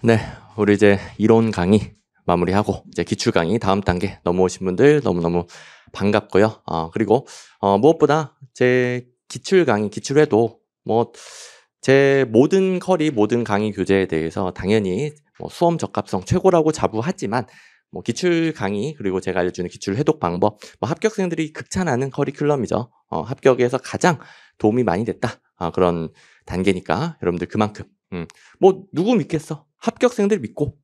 네, 우리 이제 이론 강의 마무리하고 이제 기출 강의 다음 단계 넘어오신 분들 너무너무 반갑고요. 그리고 무엇보다 제 기출 강의 기출해도 뭐 제 모든 커리 모든 강의 교재에 대해서 당연히 뭐 수험 적합성 최고라고 자부하지만 뭐 기출 강의 그리고 제가 알려주는 기출 해독 방법 뭐 합격생들이 극찬하는 커리큘럼이죠. 합격에서 가장 도움이 많이 됐다. 그런 단계니까 여러분들 그만큼 뭐 누구 믿겠어? 합격생들 믿고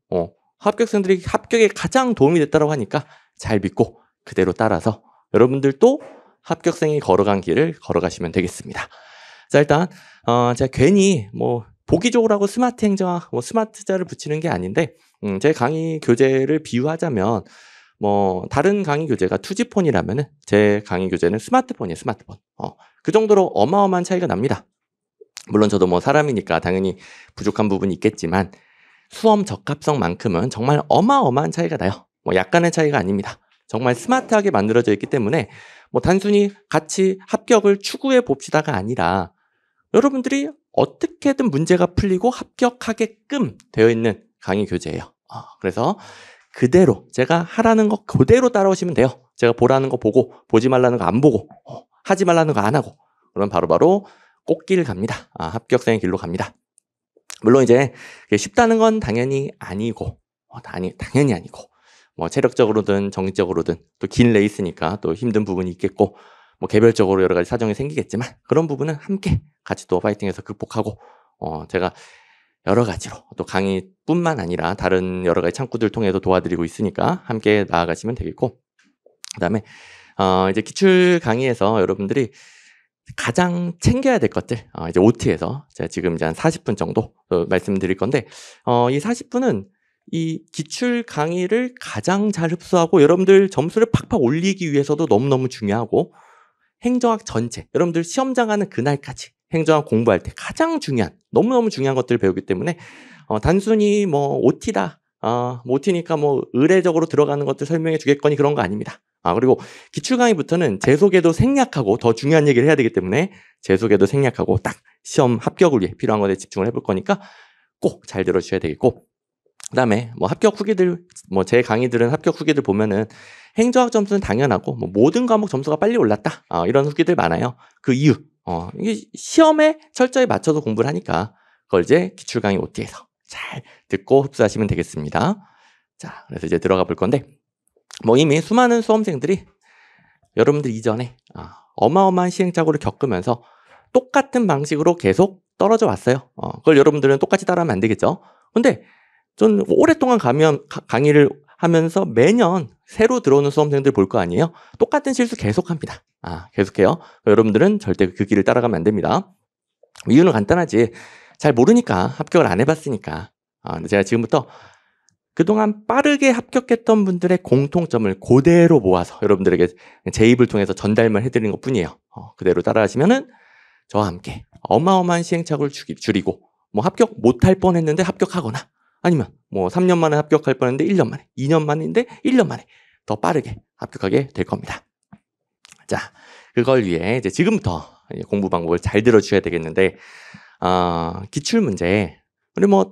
합격생들이 합격에 가장 도움이 됐다고 하니까 잘 믿고 그대로 따라서 여러분들도 합격생이 걸어간 길을 걸어가시면 되겠습니다. 자, 일단 제가 괜히 뭐 보기 좋으라고 스마트 행정학 뭐 스마트자를 붙이는 게 아닌데 제 강의 교재를 비유하자면 뭐 다른 강의 교재가 투지폰이라면은 제 강의 교재는 스마트폰이에요. 스마트폰. 그 정도로 어마어마한 차이가 납니다. 물론 저도 뭐 사람이니까 당연히 부족한 부분이 있겠지만 수험 적합성만큼은 정말 어마어마한 차이가 나요. 뭐 약간의 차이가 아닙니다. 정말 스마트하게 만들어져 있기 때문에 뭐 단순히 같이 합격을 추구해 봅시다가 아니라 여러분들이 어떻게든 문제가 풀리고 합격하게끔 되어 있는 강의 교재예요. 그래서 그대로 제가 하라는 거 그대로 따라오시면 돼요. 제가 보라는 거 보고 보지 말라는 거 안 보고 하지 말라는 거 안 하고 그럼 바로바로 꽃길 갑니다. 합격생의 길로 갑니다. 물론 이제 쉽다는 건 당연히 아니고 당연히 아니고 뭐 체력적으로든 정신적으로든 또 긴 레이스니까 또 힘든 부분이 있겠고 뭐 개별적으로 여러 가지 사정이 생기겠지만 그런 부분은 함께 같이 또 파이팅해서 극복하고 제가 여러 가지로 또 강의뿐만 아니라 다른 여러 가지 창구들 통해서 도와드리고 있으니까 함께 나아가시면 되겠고 그다음에 이제 기출 강의에서 여러분들이 가장 챙겨야 될 것들 이제 OT에서 제가 지금 이제 한 40분 정도 말씀드릴 건데 이 40분은 이 기출 강의를 가장 잘 흡수하고 여러분들 점수를 팍팍 올리기 위해서도 너무너무 중요하고 행정학 전체 여러분들 시험장 가는 그날까지 행정학 공부할 때 가장 중요한 너무너무 중요한 것들을 배우기 때문에 단순히 뭐 OT다 OT니까 뭐 의례적으로 들어가는 것들 설명해 주겠거니 그런 거 아닙니다. 그리고 기출 강의부터는 재소개도 생략하고 더 중요한 얘기를 해야 되기 때문에 재소개도 생략하고 딱 시험 합격을 위해 필요한 것에 집중을 해볼 거니까 꼭 잘 들어주셔야 되겠고 그다음에 뭐 합격 후기들 뭐 제 강의들은 합격 후기들 보면은 행정학 점수는 당연하고 뭐 모든 과목 점수가 빨리 올랐다 이런 후기들 많아요. 그 이유 이게 시험에 철저히 맞춰서 공부를 하니까 그걸 이제 기출 강의 OT에서 잘 듣고 흡수하시면 되겠습니다. 자, 그래서 이제 들어가 볼 건데 뭐 이미 수많은 수험생들이 여러분들 이전에 어마어마한 시행착오를 겪으면서 똑같은 방식으로 계속 떨어져 왔어요. 그걸 여러분들은 똑같이 따라하면 안 되겠죠. 근데 전 오랫동안 강의를 하면서 매년 새로 들어오는 수험생들 볼 거 아니에요? 똑같은 실수 계속합니다. 계속해요. 여러분들은 절대 그 길을 따라가면 안 됩니다. 이유는 간단하지. 잘 모르니까 합격을 안 해봤으니까. 근데 제가 지금부터 그동안 빠르게 합격했던 분들의 공통점을 그대로 모아서 여러분들에게 제 입을 통해서 전달만 해드리는 것뿐이에요. 그대로 따라하시면은 저와 함께 어마어마한 시행착오를 줄이고 뭐 합격 못할 뻔했는데 합격하거나 아니면 뭐 3년 만에 합격할 뻔했는데 1년 만에, 2년 만인데 1년 만에 더 빠르게 합격하게 될 겁니다. 자, 그걸 위해 이제 지금부터 공부 방법을 잘 들어주셔야 되겠는데 기출 문제 그리고 뭐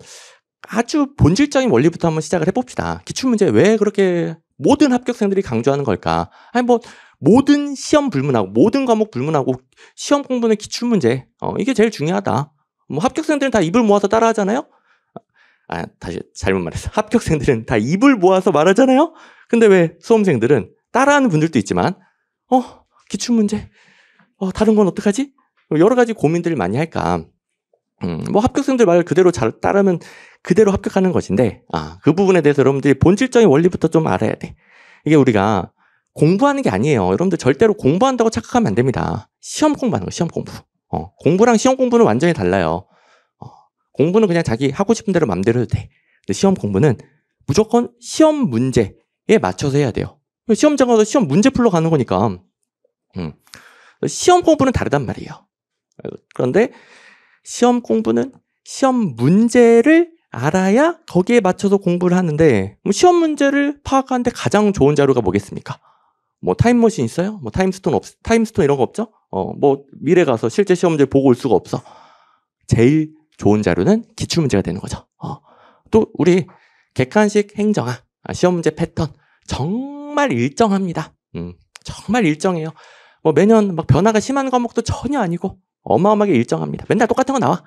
아주 본질적인 원리부터 한번 시작을 해봅시다. 기출 문제 왜 그렇게 모든 합격생들이 강조하는 걸까? 아니 뭐 모든 시험 불문하고 모든 과목 불문하고 시험 공부는 기출 문제 이게 제일 중요하다. 뭐 합격생들은 다 입을 모아서 따라하잖아요. 다시 잘못 말했어. 합격생들은 다 입을 모아서 말하잖아요. 근데 왜 수험생들은 따라하는 분들도 있지만 기출 문제 다른 건 어떡하지? 여러 가지 고민들을 많이 할까? 뭐 합격생들 말 그대로 잘 따르면 그대로 합격하는 것인데 그 부분에 대해서 여러분들이 본질적인 원리부터 좀 알아야 돼. 이게 우리가 공부하는 게 아니에요. 여러분들 절대로 공부한다고 착각하면 안 됩니다. 시험 공부하는 거 시험 공부. 공부랑 시험 공부는 완전히 달라요. 공부는 그냥 자기 하고 싶은 대로 마음대로 해도 돼. 근데 시험 공부는 무조건 시험 문제에 맞춰서 해야 돼요. 시험장 가서 시험 문제 풀러 가는 거니까. 시험 공부는 다르단 말이에요. 그런데 시험 공부는 시험 문제를 알아야 거기에 맞춰서 공부를 하는데 시험 문제를 파악하는데 가장 좋은 자료가 뭐겠습니까? 뭐 타임머신 있어요? 뭐 타임스톤 이런 거 없죠? 뭐 미래 가서 실제 시험 문제 보고 올 수가 없어. 제일 좋은 자료는 기출 문제가 되는 거죠. 또 우리 객관식 행정학 시험 문제 패턴 정말 일정합니다. 정말 일정해요. 뭐 매년 막 변화가 심한 과목도 전혀 아니고 어마어마하게 일정합니다. 맨날 똑같은 거 나와.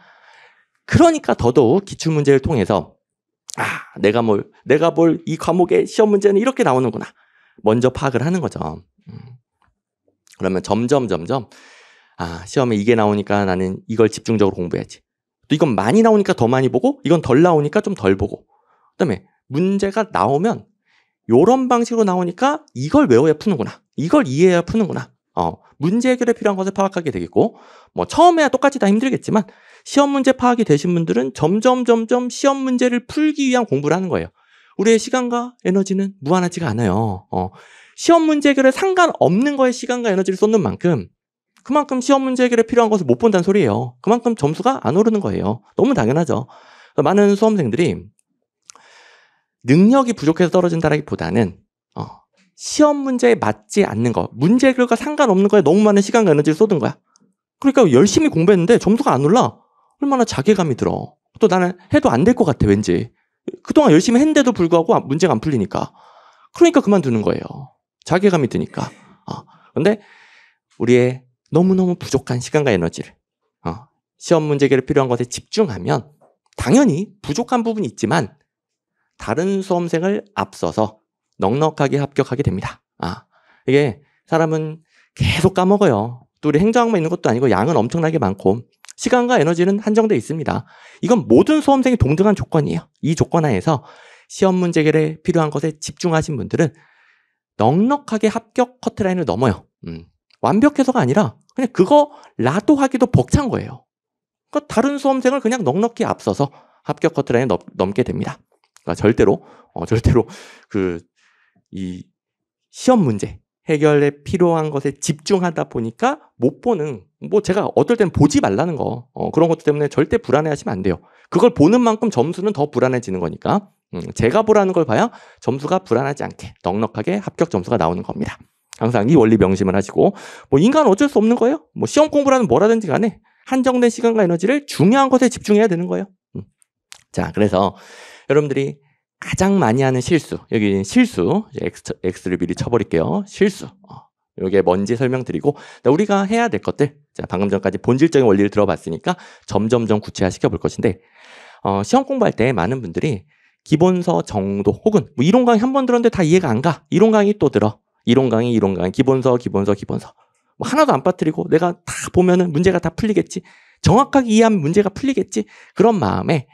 그러니까 더더욱 기출 문제를 통해서 내가 볼 이 과목의 시험 문제는 이렇게 나오는구나. 먼저 파악을 하는 거죠. 그러면 점점 시험에 이게 나오니까 나는 이걸 집중적으로 공부해야지. 또 이건 많이 나오니까 더 많이 보고, 이건 덜 나오니까 좀 덜 보고. 그다음에 문제가 나오면 요런 방식으로 나오니까 이걸 외워야 푸는구나. 이걸 이해해야 푸는구나. 문제 해결에 필요한 것을 파악하게 되겠고, 뭐 처음에야 똑같이 다 힘들겠지만 시험 문제 파악이 되신 분들은 점점 시험 문제를 풀기 위한 공부를 하는 거예요. 우리의 시간과 에너지는 무한하지가 않아요. 시험 문제 해결에 상관없는 거에 시간과 에너지를 쏟는 만큼 그만큼 시험 문제 해결에 필요한 것을 못 본다는 소리예요. 그만큼 점수가 안 오르는 거예요. 너무 당연하죠. 많은 수험생들이 능력이 부족해서 떨어진다라기보다는 시험 문제에 맞지 않는 거, 문제 해결과 상관없는 거에 너무 많은 시간과 에너지를 쏟은 거야. 그러니까 열심히 공부했는데 점수가 안 올라. 얼마나 자괴감이 들어. 또 나는 해도 안 될 것 같아, 왠지. 그동안 열심히 했는데도 불구하고 문제가 안 풀리니까. 그러니까 그만두는 거예요. 자괴감이 드니까. 근데 우리의 너무너무 부족한 시간과 에너지를 시험 문제 해결에 필요한 것에 집중하면 당연히 부족한 부분이 있지만 다른 수험생을 앞서서 넉넉하게 합격하게 됩니다. 이게 사람은 계속 까먹어요. 또 우리 행정학만 있는 것도 아니고 양은 엄청나게 많고 시간과 에너지는 한정돼 있습니다. 이건 모든 수험생이 동등한 조건이에요. 이 조건 하에서 시험 문제 해결에 필요한 것에 집중하신 분들은 넉넉하게 합격 커트라인을 넘어요. 완벽해서가 아니라 그냥 그거라도 하기도 벅찬 거예요. 그러니까 다른 수험생을 그냥 넉넉히 앞서서 합격 커트라인을 넘게 됩니다. 그러니까 절대로 이 시험 문제 해결에 필요한 것에 집중하다 보니까 못 보는, 뭐 제가 어떨 땐 보지 말라는 거, 그런 것 때문에 절대 불안해하시면 안 돼요. 그걸 보는 만큼 점수는 더 불안해지는 거니까 제가 보라는 걸 봐야 점수가 불안하지 않게 넉넉하게 합격 점수가 나오는 겁니다. 항상 이 원리 명심을 하시고, 뭐 인간은 어쩔 수 없는 거예요. 뭐 시험 공부라는 뭐라든지 간에 한정된 시간과 에너지를 중요한 것에 집중해야 되는 거예요. 자, 그래서 여러분들이 가장 많이 하는 실수, 여기 실수, X를 미리 쳐버릴게요. 실수. 이게 뭔지 설명드리고, 우리가 해야 될 것들, 자, 방금 전까지 본질적인 원리를 들어봤으니까 점점 구체화시켜 볼 것인데, 시험 공부할 때 많은 분들이 기본서 정도 혹은 뭐 이론 강의 한 번 들었는데 다 이해가 안 가. 이론 강의 또 들어. 이론 강의, 기본서. 뭐 하나도 안 빠뜨리고 내가 다 보면은 문제가 다 풀리겠지. 정확하게 이해하면 문제가 풀리겠지. 그런 마음에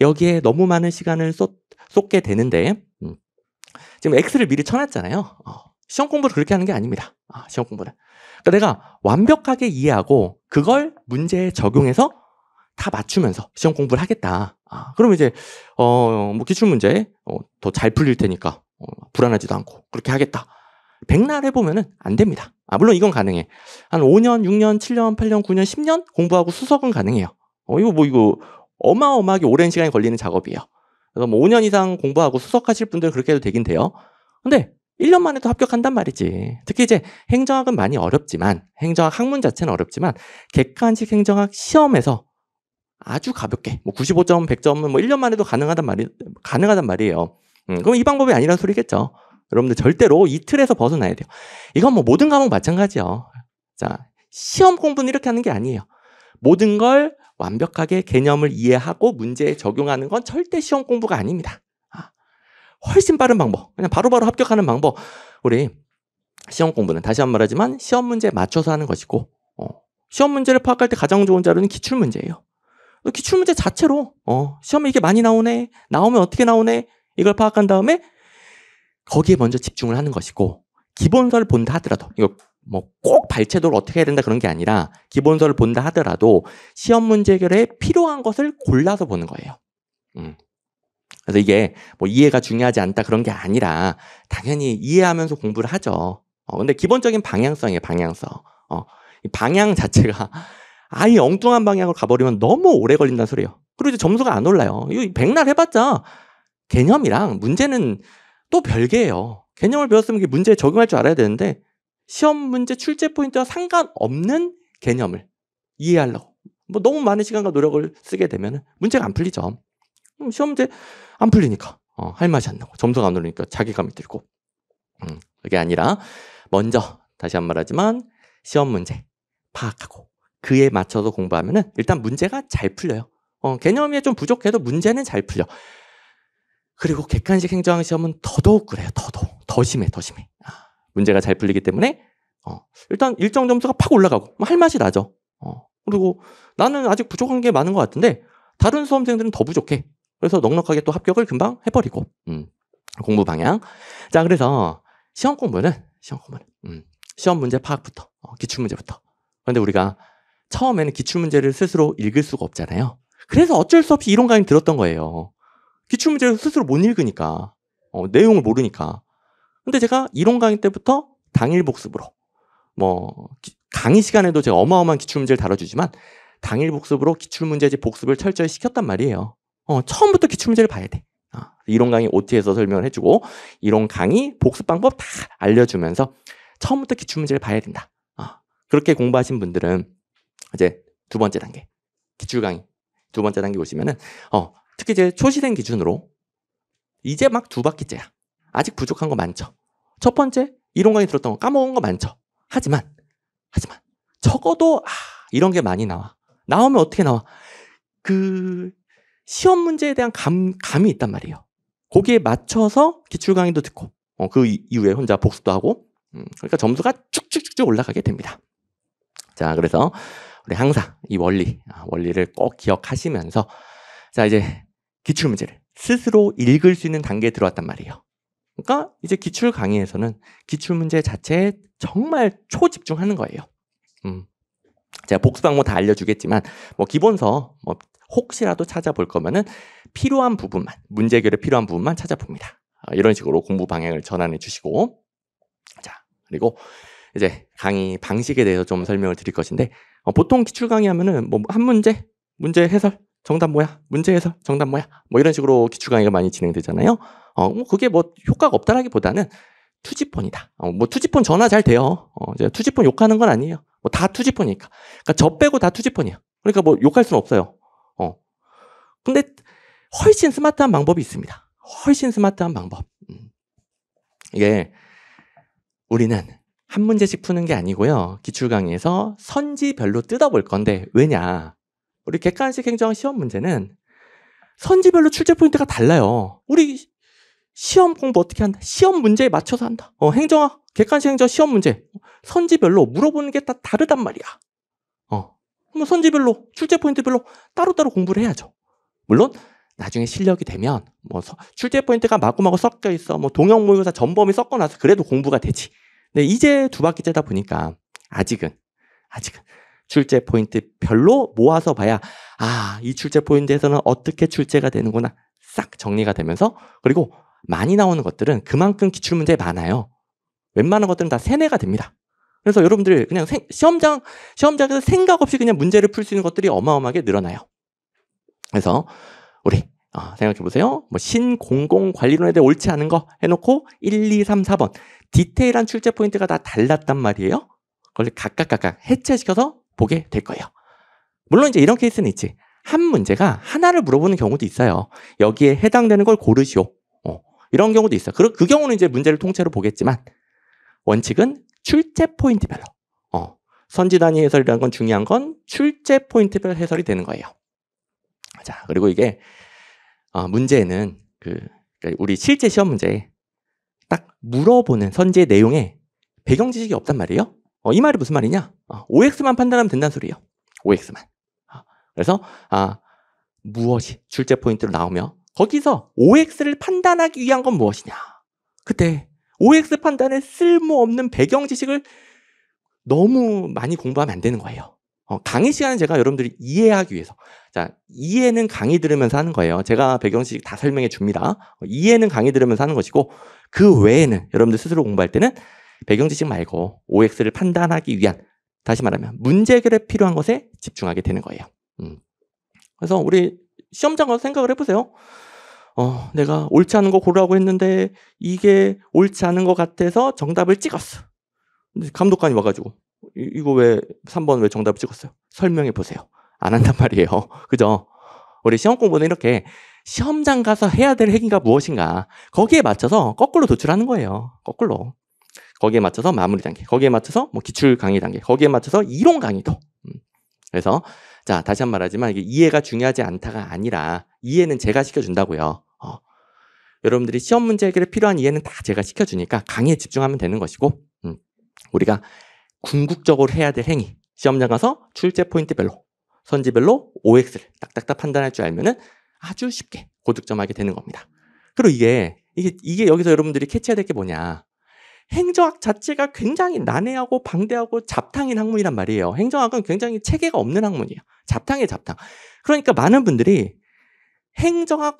여기에 너무 많은 시간을 쏟게 되는데, 지금 X를 미리 쳐놨잖아요. 시험 공부를 그렇게 하는 게 아닙니다. 시험 공부는. 그러니까 내가 완벽하게 이해하고 그걸 문제에 적용해서 다 맞추면서 시험 공부를 하겠다. 그러면 이제 뭐 기출문제 더 잘 풀릴 테니까 불안하지도 않고 그렇게 하겠다. 백날 해보면은 안 됩니다. 물론 이건 가능해. 한 5년, 6년, 7년, 8년, 9년, 10년 공부하고 수석은 가능해요. 이거 어마어마하게 오랜 시간이 걸리는 작업이에요. 그래서 뭐 5년 이상 공부하고 수석하실 분들은 그렇게 해도 되긴 돼요. 근데 1년 만에도 합격한단 말이지. 특히 이제 행정학은 많이 어렵지만, 행정학 학문 자체는 어렵지만, 객관식 행정학 시험에서 아주 가볍게, 뭐 95점, 100점은 뭐 1년 만에도 가능하단 말이에요. 그럼 이 방법이 아니라는 소리겠죠. 여러분들 절대로 이 틀에서 벗어나야 돼요. 이건 뭐 모든 과목 마찬가지예요. 자, 시험 공부는 이렇게 하는 게 아니에요. 모든 걸 완벽하게 개념을 이해하고 문제에 적용하는 건 절대 시험 공부가 아닙니다. 훨씬 빠른 방법, 그냥 바로바로 합격하는 방법. 우리 시험 공부는 다시 한 번 말하지만 시험 문제에 맞춰서 하는 것이고, 시험 문제를 파악할 때 가장 좋은 자료는 기출 문제예요. 기출 문제 자체로 시험에 이게 많이 나오네, 나오면 어떻게 나오네, 이걸 파악한 다음에 거기에 먼저 집중을 하는 것이고, 기본서를 본다 하더라도, 이거 뭐 꼭 발췌도를 어떻게 해야 된다 그런 게 아니라, 기본서를 본다 하더라도 시험 문제 해결에 필요한 것을 골라서 보는 거예요. 그래서 이게 뭐 이해가 중요하지 않다 그런 게 아니라 당연히 이해하면서 공부를 하죠. 근데 기본적인 방향성이에요, 방향성. 이 방향 자체가 아예 엉뚱한 방향으로 가버리면 너무 오래 걸린다는 소리예요. 그리고 이제 점수가 안 올라요. 이거 백날 해봤자 개념이랑 문제는 또 별개예요. 개념을 배웠으면 문제에 적용할 줄 알아야 되는데, 시험 문제 출제 포인트와 상관없는 개념을 이해하려고 뭐 너무 많은 시간과 노력을 쓰게 되면 문제가 안 풀리죠. 시험 문제 안 풀리니까 할 맛이 안 나고 점수가 안 오르니까 자괴감이 들고 그게 아니라 먼저 다시 한 말하지만 시험 문제 파악하고 그에 맞춰서 공부하면은 일단 문제가 잘 풀려요. 개념이 좀 부족해도 문제는 잘 풀려. 그리고 객관식 행정학 시험은 더더욱 그래요. 더더욱 더 심해, 더 심해. 문제가 잘 풀리기 때문에 일단 일정 점수가 팍 올라가고 할 맛이 나죠. 그리고 나는 아직 부족한 게 많은 것 같은데 다른 수험생들은 더 부족해. 그래서 넉넉하게 또 합격을 금방 해버리고 공부 방향. 자, 그래서 시험 공부는 시험 문제 파악부터 기출 문제부터. 그런데 우리가 처음에는 기출 문제를 스스로 읽을 수가 없잖아요. 그래서 어쩔 수 없이 이론 강의를 들었던 거예요. 기출 문제를 스스로 못 읽으니까 내용을 모르니까. 근데 제가 이론 강의 때부터 당일 복습으로 강의 시간에도 제가 어마어마한 기출 문제를 다뤄주지만 당일 복습으로 기출 문제집 복습을 철저히 시켰단 말이에요. 처음부터 기출 문제를 봐야 돼. 이론 강의 OT에서 설명을 해주고 이론 강의 복습 방법 다 알려주면서 처음부터 기출 문제를 봐야 된다. 그렇게 공부하신 분들은 이제 두 번째 단계 기출 강의 두 번째 단계 오시면은 특히 이제 초시생 기준으로 이제 막 두 바퀴째야. 아직 부족한 거 많죠. 첫 번째 이론 강의 들었던 거 까먹은 거 많죠. 하지만 적어도 이런 게 많이 나와. 나오면 어떻게 나와? 그 시험 문제에 대한 감이 있단 말이에요. 거기에 맞춰서 기출 강의도 듣고 그 이후에 혼자 복습도 하고 그러니까 점수가 쭉쭉쭉 올라가게 됩니다. 자, 그래서 우리 항상 이 원리를 꼭 기억하시면서 자, 이제 기출 문제를 스스로 읽을 수 있는 단계에 들어왔단 말이에요. 그러니까 이제 기출 강의에서는 기출 문제 자체에 정말 초집중하는 거예요. 제가 복습 방법 다 알려주겠지만 기본서 혹시라도 찾아볼 거면은 필요한 부분만 문제 해결에 필요한 부분만 찾아봅니다. 이런 식으로 공부 방향을 전환해 주시고 자 그리고 이제 강의 방식에 대해서 좀 설명을 드릴 것인데 보통 기출 강의 하면은 한 문제 해설 정답 뭐야? 문제 해설 정답 뭐야? 이런 식으로 기출 강의가 많이 진행되잖아요. 그게 효과가 없다라기보다는 투지폰이다. 투지폰 전화 잘 돼요. 이제 투지폰 욕하는 건 아니에요. 다 투지폰이니까. 그러니까 저 빼고 다 투지폰이에요. 그러니까 욕할 수는 없어요. 근데 훨씬 스마트한 방법이 있습니다. 훨씬 스마트한 방법. 이게 우리는 한 문제씩 푸는 게 아니고요. 기출 강의에서 선지별로 뜯어볼 건데 왜냐? 우리 객관식 행정학 시험 문제는 선지별로 출제 포인트가 달라요. 우리 시험 공부 어떻게 한다? 시험 문제에 맞춰서 한다. 행정학, 객관식 행정학 시험 문제 선지별로 물어보는 게 다 다르단 말이야. 그럼 선지별로, 출제 포인트별로 따로따로 공부를 해야죠. 물론 나중에 실력이 되면 출제 포인트가 마구마구 섞여 있어. 동형 모의고사 전범위 섞어 놔서 그래도 공부가 되지. 근데 이제 두 바퀴째다 보니까 아직은 출제 포인트 별로 모아서 봐야 이 출제 포인트에서는 어떻게 출제가 되는구나 싹 정리가 되면서 그리고 많이 나오는 것들은 그만큼 기출 문제 많아요. 웬만한 것들은 다 세뇌가 됩니다. 그래서 여러분들이 그냥 시험장에서 생각 없이 그냥 문제를 풀 수 있는 것들이 어마어마하게 늘어나요. 그래서 우리 생각해 보세요. 신공공관리론에 대해 옳지 않은 거 해놓고 1, 2, 3, 4번 디테일한 출제 포인트가 다 달랐단 말이에요. 그걸 각각 해체시켜서 보게 될 거예요. 물론 이제 이런 케이스는 있지. 한 문제가 하나를 물어보는 경우도 있어요. 여기에 해당되는 걸 고르시오. 이런 경우도 있어요. 그 경우는 이제 문제를 통째로 보겠지만 원칙은 출제 포인트별로. 선지 단위 해설이라는 건 중요한 건 출제 포인트별 해설이 되는 거예요. 자, 그리고 이게 문제는 그러니까 우리 실제 시험 문제에 딱 물어보는 선지의 내용에 배경 지식이 없단 말이에요. 이 말이 무슨 말이냐? OX만 판단하면 된다는 소리예요. OX만. 그래서 무엇이 출제 포인트로 나오며 거기서 OX를 판단하기 위한 건 무엇이냐? 그때 OX 판단에 쓸모없는 배경 지식을 너무 많이 공부하면 안 되는 거예요. 강의 시간은 제가 여러분들이 이해하기 위해서 자 이해는 강의 들으면서 하는 거예요. 제가 배경 지식 다 설명해 줍니다. 이해는 강의 들으면서 하는 것이고 그 외에는 여러분들 스스로 공부할 때는 배경 지식 말고 OX를 판단하기 위한 다시 말하면 문제 해결에 필요한 것에 집중하게 되는 거예요. 그래서 우리 시험장 가서 생각을 해보세요. 내가 옳지 않은 거 고르라고 했는데 이게 옳지 않은 것 같아서 정답을 찍었어. 근데 감독관이 와가지고 이거 왜 3번 왜 정답을 찍었어요? 설명해보세요. 안 한단 말이에요. 그죠? 우리 시험 공부는 이렇게 시험장 가서 해야 될 행위가 무엇인가, 거기에 맞춰서 거꾸로 도출하는 거예요. 거꾸로. 거기에 맞춰서 마무리 단계, 거기에 맞춰서 뭐 기출 강의 단계, 거기에 맞춰서 이론 강의도. 그래서 자, 다시 한 번 말하지만 이게 이해가 중요하지 않다가 아니라 이해는 제가 시켜준다고요. 여러분들이 시험 문제 해결에 필요한 이해는 다 제가 시켜주니까 강의에 집중하면 되는 것이고, 우리가 궁극적으로 해야 될 행위, 시험장 가서 출제 포인트별로, 선지별로 OX를 딱딱딱 판단할 줄 알면은 아주 쉽게 고득점하게 되는 겁니다. 그리고 이게 여기서 여러분들이 캐치해야 될 게 뭐냐, 행정학 자체가 굉장히 난해하고 방대하고 잡탕인 학문이란 말이에요. 행정학은 굉장히 체계가 없는 학문이에요. 잡탕이에요, 잡탕. 그러니까 많은 분들이 행정학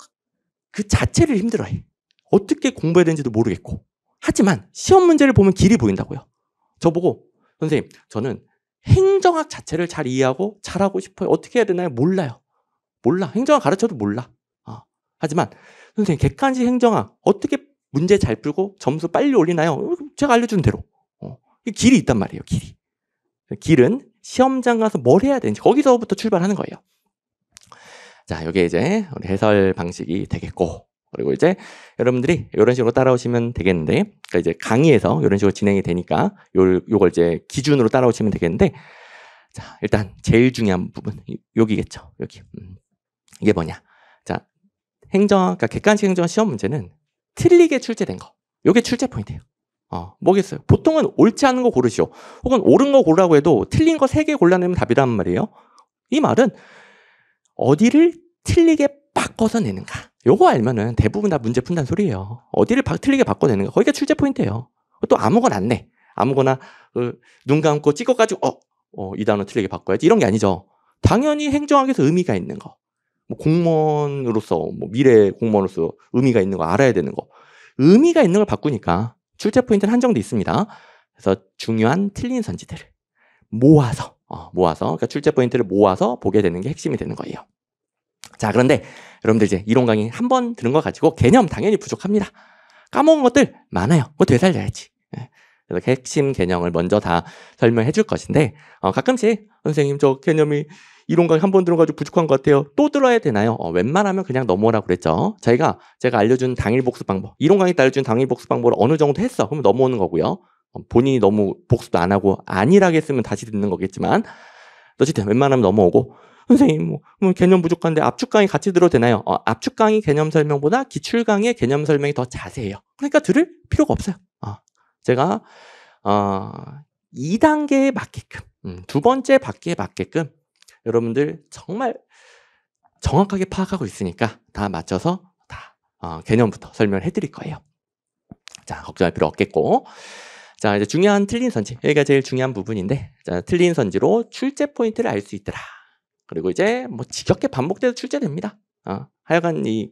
그 자체를 힘들어해. 어떻게 공부해야 되는지도 모르겠고. 하지만 시험 문제를 보면 길이 보인다고요. 저보고 선생님, 저는 행정학 자체를 잘 이해하고 잘하고 싶어요. 어떻게 해야 되나요? 몰라요. 몰라. 행정학 가르쳐도 몰라. 하지만 선생님, 객관식 행정학 어떻게 문제 잘 풀고 점수 빨리 올리나요? 제가 알려준 대로. 길이 있단 말이에요, 길이. 길은 시험장 가서 뭘 해야 되는지, 거기서부터 출발하는 거예요. 자, 여기에 이제 우리 해설 방식이 되겠고, 그리고 이제 여러분들이 이런 식으로 따라오시면 되겠는데, 그러니까 이제 강의에서 이런 식으로 진행이 되니까 요걸 이제 기준으로 따라오시면 되겠는데, 자, 일단 제일 중요한 부분 여기겠죠, 여기. 이게 뭐냐? 자, 그러니까 객관식 행정학 시험 문제는 틀리게 출제된 거, 요게 출제 포인트예요. 뭐겠어요? 보통은 옳지 않은 거 고르시오, 혹은 옳은 거 고르라고 해도 틀린 거 3개 골라내면 답이란 말이에요. 이 말은 어디를 틀리게 바꿔서 내는가, 요거 알면은 대부분 다 문제 푼다는 소리예요. 어디를 틀리게 바꿔내는가, 거기가 출제 포인트예요. 또 아무거나 안 내, 아무거나 눈 감고 찍어가지고 이 단어 틀리게 바꿔야지, 이런 게 아니죠. 당연히 행정학에서 의미가 있는 거, 뭐 공무원으로서, 뭐 미래 공무원으로서 의미가 있는 거 알아야 되는 거, 의미가 있는 걸 바꾸니까 출제 포인트는 한정돼 있습니다. 그래서 중요한 틀린 선지들을 모아서, 그러니까 출제 포인트를 모아서 보게 되는 게 핵심이 되는 거예요. 자, 그런데 여러분들 이제 이론 강의 한 번 들은 거 가지고 개념 당연히 부족합니다. 까먹은 것들 많아요. 그거 되살려야지. 그래서 핵심 개념을 먼저 다 설명해 줄 것인데, 가끔씩 선생님, 저 개념이 이론 강의 한 번 들어가지고 부족한 것 같아요, 또 들어야 되나요? 웬만하면 그냥 넘어오라고 그랬죠. 제가 알려준 당일 복습 방법, 이론 강의 때 알려준 당일 복습 방법을 어느 정도 했어, 그러면 넘어오는 거고요. 본인이 너무 복습도 안 하고 안일하게 했으면 다시 듣는 거겠지만, 어쨌든 웬만하면 넘어오고, 선생님, 뭐 개념 부족한데 압축 강의 같이 들어도 되나요? 압축 강의 개념 설명보다 기출 강의 개념 설명이 더 자세해요. 그러니까 들을 필요가 없어요. 제가 2단계에 맞게끔, 두 번째 바퀴에 맞게끔 여러분들 정말 정확하게 파악하고 있으니까 다 맞춰서 다 개념부터 설명을 해드릴 거예요. 자, 걱정할 필요 없겠고, 자, 이제 중요한 틀린 선지, 여기가 제일 중요한 부분인데, 자, 틀린 선지로 출제 포인트를 알 수 있더라. 그리고 이제 뭐 지겹게 반복돼서 출제됩니다. 하여간 이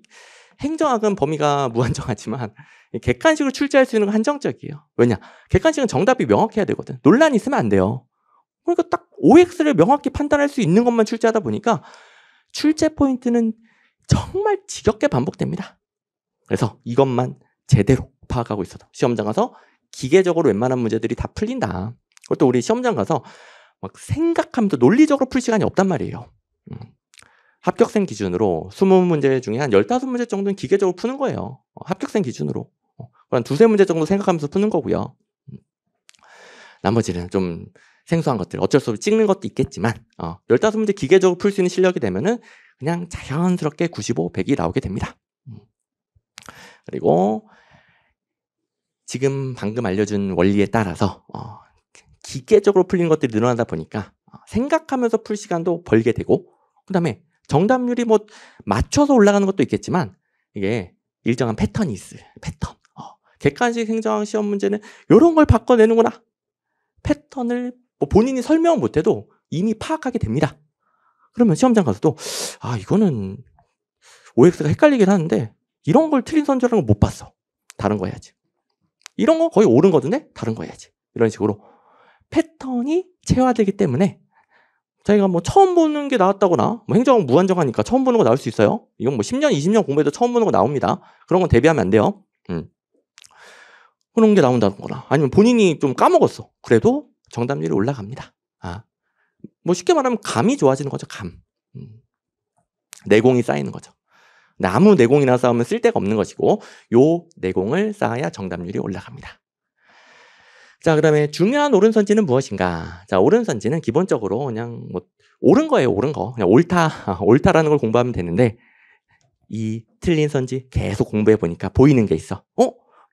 행정학은 범위가 무한정하지만 객관식으로 출제할 수 있는 건 한정적이에요. 왜냐? 객관식은 정답이 명확해야 되거든. 논란이 있으면 안 돼요. 그러니까 딱 OX를 명확히 판단할 수 있는 것만 출제하다 보니까 출제 포인트는 정말 지겹게 반복됩니다. 그래서 이것만 제대로 파악하고 있어도 시험장 가서 기계적으로 웬만한 문제들이 다 풀린다. 그것도 우리 시험장 가서 막 생각하면서 논리적으로 풀 시간이 없단 말이에요. 합격생 기준으로 20문제 중에 한 15문제 정도는 기계적으로 푸는 거예요. 합격생 기준으로. 한 2-3문제 정도 생각하면서 푸는 거고요. 나머지는 좀 생소한 것들, 어쩔 수 없이 찍는 것도 있겠지만, 15문제 기계적으로 풀 수 있는 실력이 되면은 그냥 자연스럽게 95, 100이 나오게 됩니다. 그리고 지금 방금 알려준 원리에 따라서 기계적으로 풀리는 것들이 늘어나다 보니까 생각하면서 풀 시간도 벌게 되고, 그 다음에 정답률이 뭐 맞춰서 올라가는 것도 있겠지만 이게 일정한 패턴이 있어요. 패턴. 객관식 행정학 시험 문제는 이런 걸 바꿔내는구나. 패턴을 뭐 본인이 설명을 못해도 이미 파악하게 됩니다. 그러면 시험장 가서도 이거는 OX가 헷갈리긴 하는데 이런 걸 틀린 선지라는 걸 못 봤어, 다른 거 해야지. 이런 거 거의 옳은 거던데 다른 거 해야지. 이런 식으로 패턴이 체화되기 때문에 자기가 뭐 처음 보는 게 나왔다거나, 뭐 행정학 무한정하니까 처음 보는 거 나올 수 있어요. 이건 뭐 10년, 20년 공부해도 처음 보는 거 나옵니다. 그런 건 대비하면 안 돼요. 그런 게 나온다거나, 아니면 본인이 좀 까먹었어, 그래도 정답률이 올라갑니다. 뭐 쉽게 말하면 감이 좋아지는 거죠, 감. 내공이 쌓이는 거죠. 근데 아무 내공이나 쌓으면 쓸데가 없는 것이고 요 내공을 쌓아야 정답률이 올라갑니다. 자, 그 다음에 중요한 오른선지는 무엇인가? 자, 오른선지는 기본적으로 그냥 뭐 옳은 거예요, 옳은 거. 그냥 옳다라는 걸 공부하면 되는데 이 틀린 선지 계속 공부해 보니까 보이는 게 있어.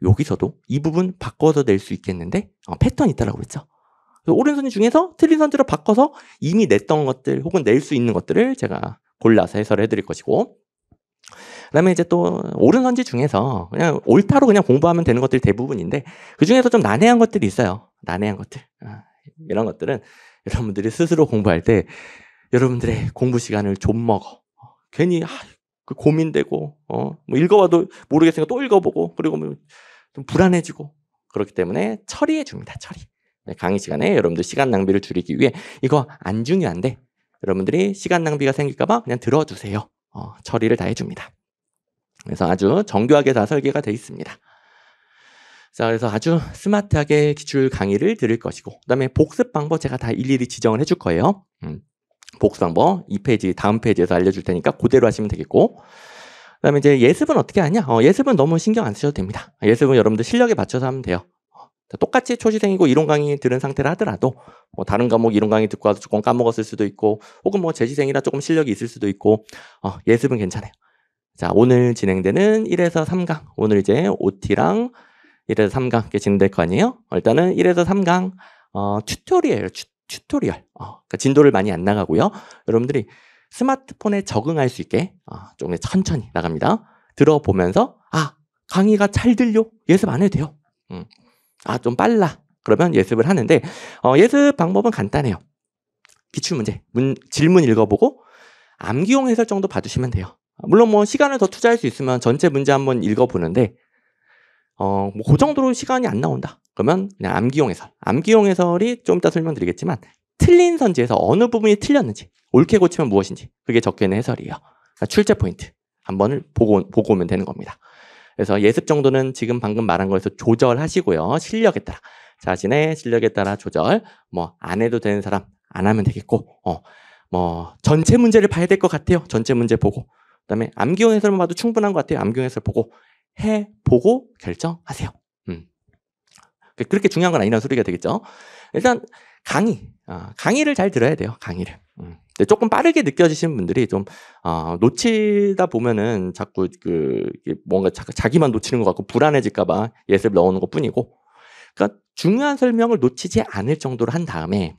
여기서도 이 부분 바꿔서 낼 수 있겠는데 패턴이 있다라고 그랬죠. 옳은 선지 중에서 틀린 선지로 바꿔서 이미 냈던 것들 혹은 낼 수 있는 것들을 제가 골라서 해설해 드릴 것이고, 그다음에 이제 또 옳은 선지 중에서 그냥 옳다로 그냥 공부하면 되는 것들이 대부분인데 그 중에서 좀 난해한 것들이 있어요. 난해한 것들, 이런 것들은 여러분들이 스스로 공부할 때 여러분들의 공부 시간을 좀 먹어. 괜히 그 고민되고 뭐 읽어봐도 모르겠으니까 또 읽어보고 그리고 뭐 좀 불안해지고, 그렇기 때문에 처리해 줍니다. 처리. 강의 시간에 여러분들 시간 낭비를 줄이기 위해 이거 안 중요한데 여러분들이 시간 낭비가 생길까봐 그냥 들어주세요. 처리를 다 해줍니다. 그래서 아주 정교하게 다 설계가 되어 있습니다. 자, 그래서 아주 스마트하게 기출 강의를 드릴 것이고, 그 다음에 복습 방법 제가 다 일일이 지정을 해줄 거예요. 복습 방법 2페이지 다음 페이지에서 알려줄 테니까 그대로 하시면 되겠고, 그 다음에 이제 예습은 어떻게 하냐? 예습은 너무 신경 안 쓰셔도 됩니다. 예습은 여러분들 실력에 맞춰서 하면 돼요. 똑같이 초시생이고 이론 강의 들은 상태라 하더라도 뭐 다른 과목 이론 강의 듣고 와서 조금 까먹었을 수도 있고 혹은 뭐 재시생이라 조금 실력이 있을 수도 있고 예습은 괜찮아요. 자, 오늘 진행되는 1에서 3강, 오늘 이제 OT랑 1에서 3강 이렇게 진행될 거 아니에요? 일단은 1에서 3강 튜토리얼, 튜토리얼. 그러니까 진도를 많이 안 나가고요. 여러분들이 스마트폰에 적응할 수 있게 조금 천천히 나갑니다. 들어보면서 강의가 잘 들려? 예습 안 해도 돼요. 좀 빨라. 그러면 예습을 하는데 예습 방법은 간단해요. 기출문제, 질문 읽어보고 암기용 해설 정도 봐주시면 돼요. 물론 뭐 시간을 더 투자할 수 있으면 전체 문제 한번 읽어보는데 뭐 그 정도로 시간이 안 나온다. 그러면 그냥 암기용 해설. 암기용 해설이 좀 이따 설명드리겠지만 틀린 선지에서 어느 부분이 틀렸는지, 옳게 고치면 무엇인지 그게 적혀있는 해설이에요. 그러니까 출제 포인트 한 번을 보고 오면 되는 겁니다. 그래서 예습 정도는 지금 방금 말한 거에서 조절하시고요. 실력에 따라, 자신의 실력에 따라 조절. 뭐 안 해도 되는 사람 안 하면 되겠고, 뭐 전체 문제를 봐야 될 것 같아요. 전체 문제 보고, 그다음에 암기용 해설만 봐도 충분한 것 같아요. 암기용 해설 보고 해보고 결정하세요. 그렇게 중요한 건 아니라는 소리가 되겠죠. 일단 강의를 잘 들어야 돼요. 강의를. 근데 조금 빠르게 느껴지시는 분들이 좀 놓치다 보면은 자꾸 그 뭔가 자기만 놓치는 것 같고 불안해질까봐 예습 넣어놓은 것 뿐이고, 그러니까 중요한 설명을 놓치지 않을 정도로 한 다음에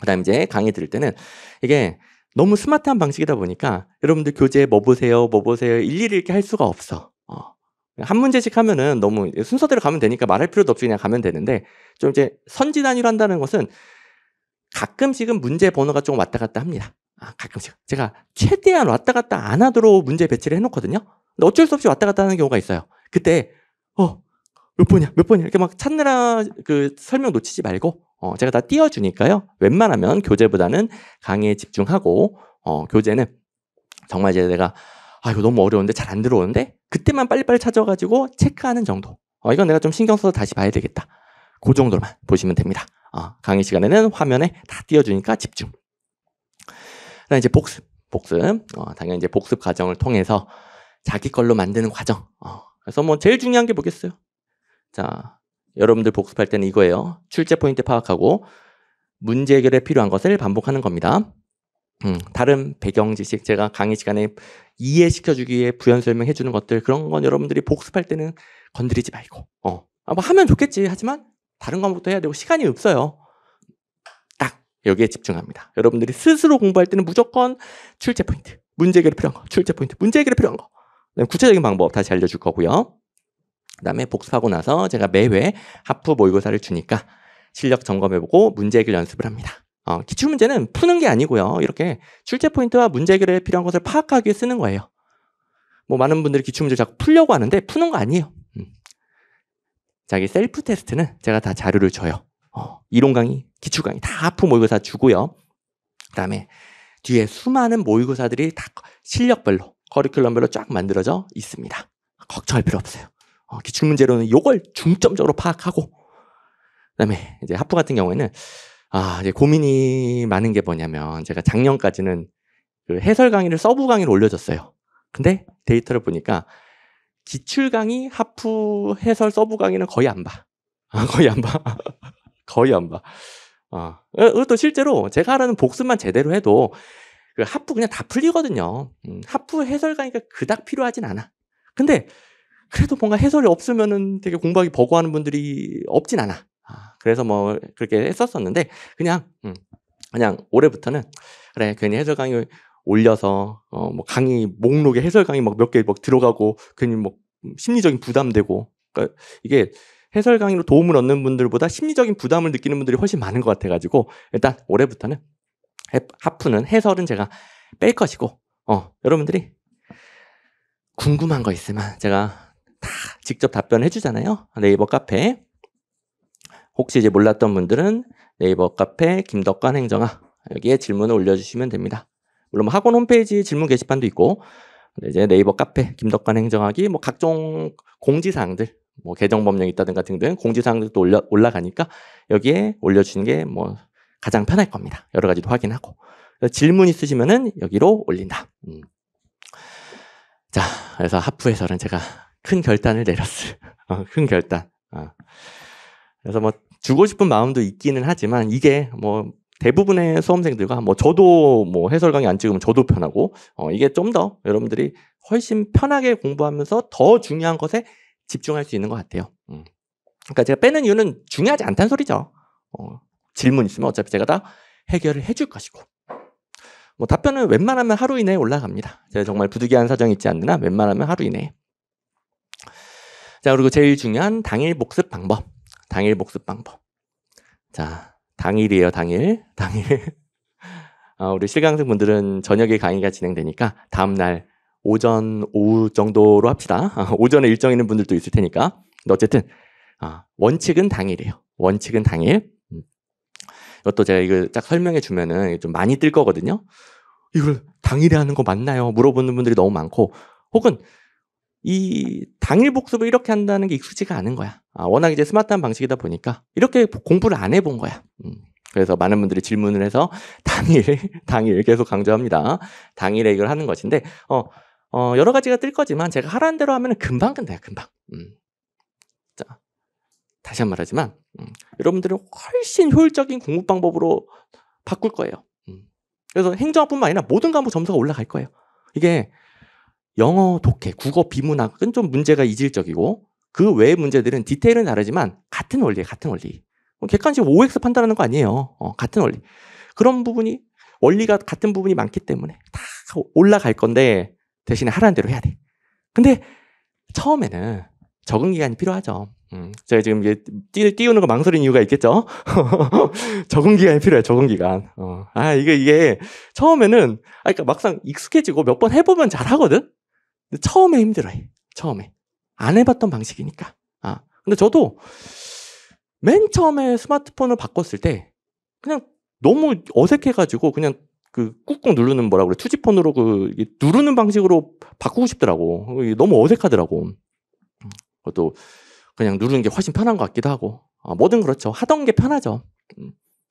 그다음 이제 강의 들을 때는 이게 너무 스마트한 방식이다 보니까 여러분들 교재 뭐 보세요 일일이 이렇게 할 수가 없어. 한 문제씩 하면은 너무 순서대로 가면 되니까 말할 필요도 없이 그냥 가면 되는데, 좀 이제 선지 단위로 한다는 것은 가끔씩은 문제 번호가 좀 왔다 갔다 합니다. 가끔씩 제가 최대한 왔다 갔다 안 하도록 문제 배치를 해놓거든요. 근데 어쩔 수 없이 왔다 갔다 하는 경우가 있어요. 그때 몇 번이야 이렇게 막 찾느라 그 설명 놓치지 말고 제가 다 띄워주니까요. 웬만하면 교재보다는 강의에 집중하고 교재는 정말 이제 내가 이거 너무 어려운데 잘 안 들어오는데 그때만 빨리빨리 찾아가지고 체크하는 정도. 이건 내가 좀 신경 써서 다시 봐야 되겠다. 그 정도만 보시면 됩니다. 강의 시간에는 화면에 다 띄워주니까 집중. 그다음 이제 복습. 당연히 이제 복습 과정을 통해서 자기 걸로 만드는 과정. 그래서 뭐 제일 중요한 게 뭐겠어요? 자, 여러분들 복습할 때는 이거예요. 출제 포인트 파악하고 문제 해결에 필요한 것을 반복하는 겁니다. 다른 배경 지식, 제가 강의 시간에 이해시켜주기 위해 부연 설명해 주는 것들, 그런 건 여러분들이 복습할 때는 건드리지 말고. 뭐 하면 좋겠지. 하지만 다른 과목도 해야 되고 시간이 없어요. 딱 여기에 집중합니다. 여러분들이 스스로 공부할 때는 무조건 출제 포인트, 문제 해결에 필요한 거, 출제 포인트, 문제 해결에 필요한 거, 구체적인 방법 다시 알려줄 거고요. 그 다음에 복습하고 나서 제가 매회 하프 모의고사를 주니까 실력 점검해보고 문제 해결 연습을 합니다. 기출문제는 푸는 게 아니고요. 이렇게 출제 포인트와 문제 해결에 필요한 것을 파악하기 위해 쓰는 거예요. 뭐 많은 분들이 기출문제 자꾸 풀려고 하는데 푸는 거 아니에요. 자기 셀프 테스트는 제가 다 자료를 줘요. 이론 강의, 기출 강의 다 하프 모의고사 주고요. 그다음에 뒤에 수많은 모의고사들이 다 실력별로, 커리큘럼별로 쫙 만들어져 있습니다. 걱정할 필요 없어요. 기출 문제로는 이걸 중점적으로 파악하고, 그다음에 이제 하프 같은 경우에는 이제 고민이 많은 게 뭐냐면 제가 작년까지는 그 해설 강의를 서브 강의로 올려줬어요. 근데 데이터를 보니까 기출 강의, 하프, 해설, 서브 강의는 거의 안 봐. 거의 안 봐. 그것도 실제로 제가 하라는 복습만 제대로 해도 그 하프 그냥 다 풀리거든요. 하프 해설 강의가 그닥 필요하진 않아. 근데 그래도 뭔가 해설이 없으면은 되게 공부하기 버거워하는 분들이 없진 않아. 그래서 뭐 그렇게 했었었는데 그냥 올해부터는 그래 괜히 해설 강의 올려서 뭐 강의 목록에 해설 강의 막 몇 개 막 들어가고 괜히 뭐 심리적인 부담되고 그러니까 이게 해설 강의로 도움을 얻는 분들보다 심리적인 부담을 느끼는 분들이 훨씬 많은 것 같아가지고 일단 올해부터는 하프는 해설은 제가 뺄 것이고 여러분들이 궁금한 거 있으면 제가 다 직접 답변해 주잖아요. 네이버 카페 혹시 이제 몰랐던 분들은 네이버 카페 김덕관 행정학 여기에 질문을 올려주시면 됩니다. 물론 뭐 학원 홈페이지 질문 게시판도 있고 이제 네이버 카페 김덕관 행정학이 뭐 각종 공지사항들 뭐 개정 법령이 있다든가 등등 공지사항들도 올라가니까 여기에 올려주는 게 뭐 가장 편할 겁니다. 여러 가지도 확인하고 질문 있으시면은 여기로 올린다. 자, 그래서 하프 해설은 제가 큰 결단을 내렸어요. 큰 결단. 그래서 뭐 주고 싶은 마음도 있기는 하지만 이게 뭐 대부분의 수험생들과 뭐 저도 뭐 해설 강의 안 찍으면 저도 편하고 이게 좀 더 여러분들이 훨씬 편하게 공부하면서 더 중요한 것에 집중할 수 있는 것 같아요. 그러니까 제가 빼는 이유는 중요하지 않다는 소리죠. 질문 있으면 어차피 제가 다 해결을 해줄 것이고 뭐 답변은 웬만하면 하루 이내에 올라갑니다. 제가 정말 부득이한 사정이 있지 않는 한 웬만하면 하루 이내에. 자, 그리고 제일 중요한 당일 복습 방법. 당일 복습 방법. 자, 당일이에요, 당일. 우리 실강생 분들은 저녁에 강의가 진행되니까 다음날 오전, 오후 정도로 합시다. 오전에 일정 있는 분들도 있을 테니까. 근데 어쨌든 원칙은 당일이에요. 원칙은 당일. 이것도 제가 이거 딱 설명해 주면은 좀 많이 뜰 거거든요. 이걸 당일에 하는 거 맞나요? 물어보는 분들이 너무 많고 혹은 이 당일 복습을 이렇게 한다는 게 익숙지가 않은 거야. 워낙 이제 스마트한 방식이다 보니까 이렇게 공부를 안 해본 거야. 그래서 많은 분들이 질문을 해서 당일 계속 강조합니다. 당일에 이걸 하는 것인데 여러 가지가 뜰 거지만 제가 하라는 대로 하면은 금방 끝나요. 자, 다시 한 번 말하지만 여러분들은 훨씬 효율적인 공부 방법으로 바꿀 거예요. 그래서 행정학뿐만 아니라 모든 과목 점수가 올라갈 거예요. 이게 영어, 독해, 국어, 비문학은 좀 문제가 이질적이고 그 외의 문제들은 디테일은 다르지만 같은 원리예요. 객관식 OX 판단하는 거 아니에요. 같은 원리. 그런 부분이 원리가 같은 부분이 많기 때문에 다 올라갈 건데 대신에 하라는 대로 해야 돼. 근데 처음에는 적응 기간이 필요하죠. 제가 지금 이제 띄우는 거 망설인 이유가 있겠죠? 적응 기간이 필요해요, 적응 기간. 이게 처음에는, 그러니까 막상 익숙해지고 몇 번 해보면 잘하거든? 근데 처음에 힘들어해, 처음에. 안 해봤던 방식이니까. 근데 저도 맨 처음에 스마트폰을 바꿨을 때 그냥 너무 어색해가지고 그냥 그 꾹꾹 누르는 투지폰으로 누르는 방식으로 바꾸고 싶더라고. 너무 어색하더라고. 그것도 그냥 누르는 게 훨씬 편한 것 같기도 하고 뭐든 그렇죠. 하던 게 편하죠.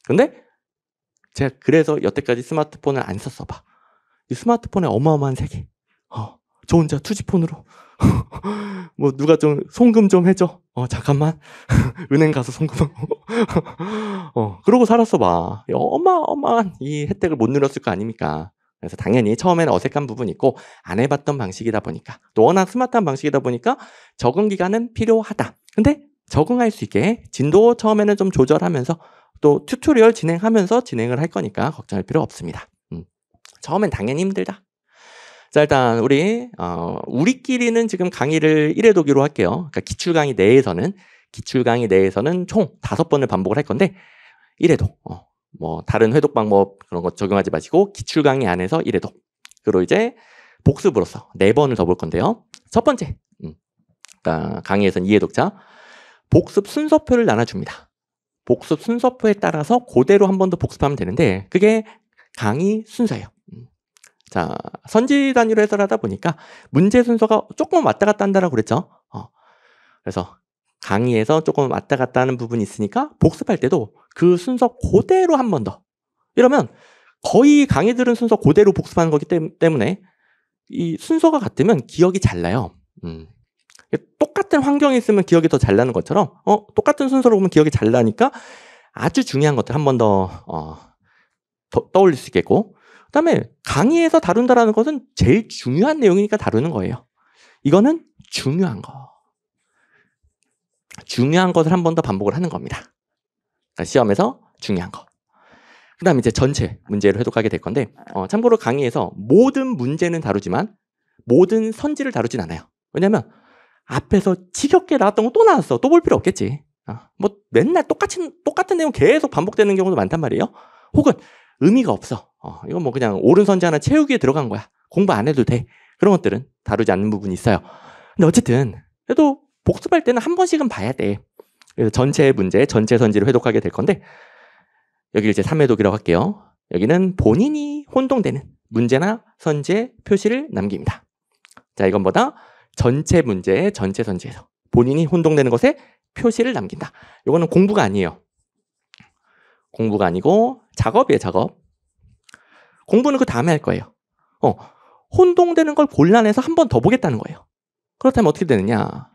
근데 제가 그래서 여태까지 스마트폰을 안 썼어 봐. 이 스마트폰에 어마어마한 세계. 저 혼자 투지폰으로 뭐 누가 좀 송금 좀 해줘. 잠깐만 은행 가서 송금하고 그러고 살았어 봐. 어마어마한 이 혜택을 못 누렸을 거 아닙니까? 그래서 당연히 처음에는 어색한 부분이 있고 안 해봤던 방식이다 보니까 또 워낙 스마트한 방식이다 보니까 적응 기간은 필요하다. 근데 적응할 수 있게 진도 처음에는 좀 조절하면서 또 튜토리얼 진행하면서 진행을 할 거니까 걱정할 필요 없습니다. 처음엔 당연히 힘들다. 자, 일단 우리끼리는 지금 강의를 1회독기로 할게요. 그러니까 기출 강의 내에서는 총 5번을 반복을 할 건데 1회독. 뭐 다른 회독 방법 그런 거 적용하지 마시고 기출 강의 안에서 1회독. 그리고 이제 복습으로서 4번을 더 볼 건데요. 첫 번째, 그러니까 강의에서는 2회독자 복습 순서표를 나눠줍니다. 복습 순서표에 따라서 그대로 한 번 더 복습하면 되는데 그게 강의 순서예요. 자, 선지 단위로 해설하다 보니까 문제 순서가 조금 왔다 갔다 한다라고 그랬죠. 그래서 강의에서 조금 왔다 갔다 하는 부분이 있으니까 복습할 때도 그 순서 그대로 한 번 더. 이러면 거의 강의 들은 순서 그대로 복습하는 거기 때문에 이 순서가 같으면 기억이 잘 나요. 똑같은 환경에 있으면 기억이 더 잘 나는 것처럼 똑같은 순서로 보면 기억이 잘 나니까 아주 중요한 것들 한 번 더 떠올릴 수 있겠고, 그다음에 강의에서 다룬다라는 것은 제일 중요한 내용이니까 다루는 거예요. 이거는 중요한 거. 중요한 것을 한 번 더 반복을 하는 겁니다. 그러니까 시험에서 중요한 거. 그 다음에 이제 전체 문제를 해독하게 될 건데, 참고로 강의에서 모든 문제는 다루지만 모든 선지를 다루진 않아요. 왜냐면 앞에서 지겹게 나왔던 거 또 나왔어. 또 볼 필요 없겠지. 뭐 맨날 똑같은 내용 계속 반복되는 경우도 많단 말이에요. 혹은 의미가 없어. 이건 뭐 그냥 옳은 선지 하나 채우기에 들어간 거야. 공부 안 해도 돼. 그런 것들은 다루지 않는 부분이 있어요. 근데 어쨌든 그래도 복습할 때는 한 번씩은 봐야 돼. 그래서 전체 문제, 전체 선지를 회독하게 될 건데, 여기를 이제 3회독이라고 할게요. 여기는 본인이 혼동되는 문제나 선지의 표시를 남깁니다. 자, 이건 뭐다? 전체 문제, 전체 선지에서 본인이 혼동되는 것에 표시를 남긴다. 이거는 공부가 아니에요. 공부가 아니고 작업이에요, 작업. 공부는 그 다음에 할 거예요. 혼동되는 걸 골라내서 한 번 더 보겠다는 거예요. 그렇다면 어떻게 되느냐?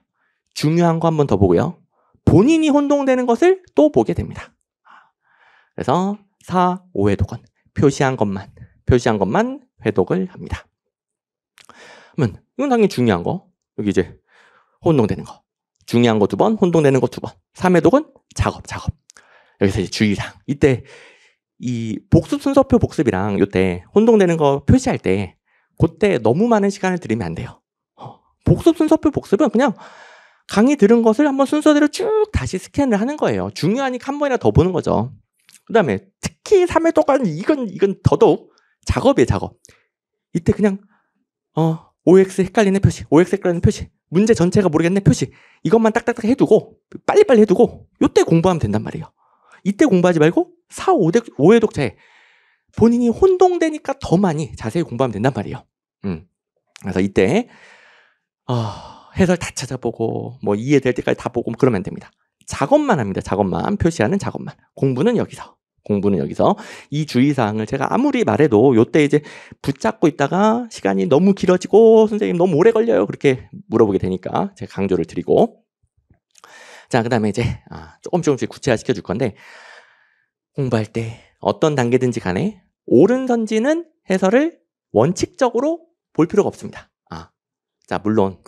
중요한 거 한 번 더 보고요. 본인이 혼동되는 것을 또 보게 됩니다. 그래서 4, 5회독은 표시한 것만 회독을 합니다. 그러면 이건 당연히 중요한 거. 여기 이제 혼동되는 거. 중요한 거 2번, 혼동되는 거 2번. 3회독은 작업. 여기서 이제 주의사항. 이때 이 복습 순서표 복습이랑 이때 혼동되는 거 표시할 때 그때 너무 많은 시간을 들이면 안 돼요. 복습 순서표 복습은 그냥 강의 들은 것을 한번 순서대로 쭉 다시 스캔을 하는 거예요. 중요하니까 한 번이나 더 보는 거죠. 그 다음에 특히 3회독은 이건 더더욱 작업이에요, 작업. 이때 그냥 OX 헷갈리는 표시, OX 헷갈리는 표시, 문제 전체가 모르겠네 표시, 이것만 딱딱딱 해두고 빨리빨리 해두고 이때 공부하면 된단 말이에요. 이때 공부하지 말고 4, 5회독자에 본인이 혼동되니까 더 많이 자세히 공부하면 된단 말이에요. 그래서 이때 해설 다 찾아보고 뭐 이해될 때까지 다 보고 그러면 안 됩니다. 작업만 합니다. 작업만. 표시하는 작업만. 공부는 여기서. 이 주의사항을 제가 아무리 말해도 이때 이제 붙잡고 있다가 시간이 너무 길어지고 선생님 너무 오래 걸려요. 그렇게 물어보게 되니까 제가 강조를 드리고, 자, 그 다음에 이제 조금씩 구체화시켜 줄 건데, 공부할 때 어떤 단계든지 간에 옳은 선지는 해설을 원칙적으로 볼 필요가 없습니다. 자, 물론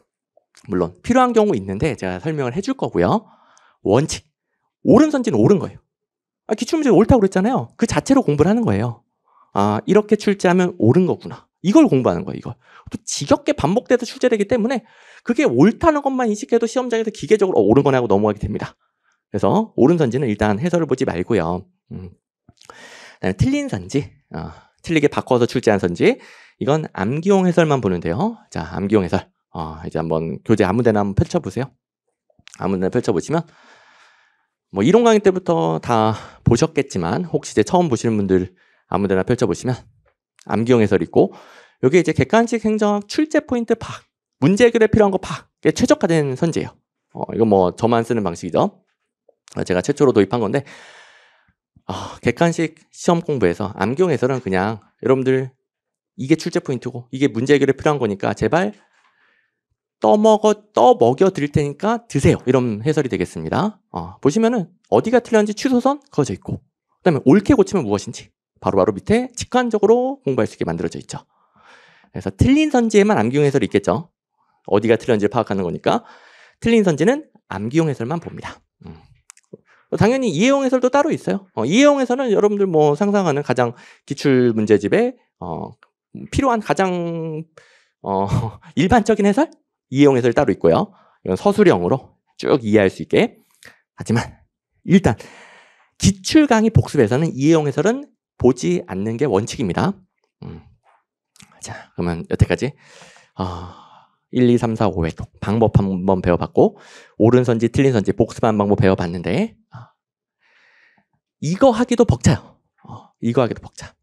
필요한 경우 있는데 제가 설명을 해줄 거고요. 원칙. 옳은 선지는 옳은 거예요. 기출문제 옳다고 그랬잖아요. 그 자체로 공부를 하는 거예요. 이렇게 출제하면 옳은 거구나. 이걸 공부하는 거예요, 이걸. 또 지겹게 반복돼서 출제되기 때문에 그게 옳다는 것만 인식해도 시험장에서 기계적으로 옳은 거네 하고 넘어가게 됩니다. 그래서 옳은 선지는 일단 해설을 보지 말고요. 틀린 선지, 틀리게 바꿔서 출제한 선지, 이건 암기용 해설만 보는데요. 자, 암기용 해설. 이제 한번 교재 아무데나 한번 펼쳐보세요. 아무데나 펼쳐보시면 뭐 이론 강의 때부터 다 보셨겠지만 혹시 이제 처음 보시는 분들 아무데나 펼쳐보시면 암기용 해설이 있고, 여기에 이제 객관식 행정학 출제 포인트 파악, 문제 해결에 필요한 거 파악, 이게 최적화된 선지예요. 이건 뭐 저만 쓰는 방식이죠. 제가 최초로 도입한 건데, 객관식 시험 공부에서 암기용 해설은 그냥 여러분들 이게 출제 포인트고 이게 문제 해결에 필요한 거니까 제발 떠먹여 드릴 테니까 드세요. 이런 해설이 되겠습니다. 보시면은 어디가 틀렸는지 취소선 그어져 있고, 그 다음에 옳게 고치면 무엇인지 바로바로 밑에 직관적으로 공부할 수 있게 만들어져 있죠. 그래서 틀린 선지에만 암기용 해설이 있겠죠. 어디가 틀렸는지를 파악하는 거니까 틀린 선지는 암기용 해설만 봅니다. 당연히 이해용 해설도 따로 있어요. 이해용 해설은 여러분들 뭐 상상하는 가장 기출문제집에 필요한 가장 일반적인 해설? 이해용 해설 따로 있고요. 이건 서술형으로 쭉 이해할 수 있게. 하지만 일단 기출 강의 복습에서는 이해용 해설은 보지 않는 게 원칙입니다. 자, 그러면 여태까지 1, 2, 3, 4, 5회독 방법 한번 배워봤고, 옳은 선지, 틀린 선지 복습하는 방법 배워봤는데, 이거 하기도 벅차요. 이거 하기도 벅차.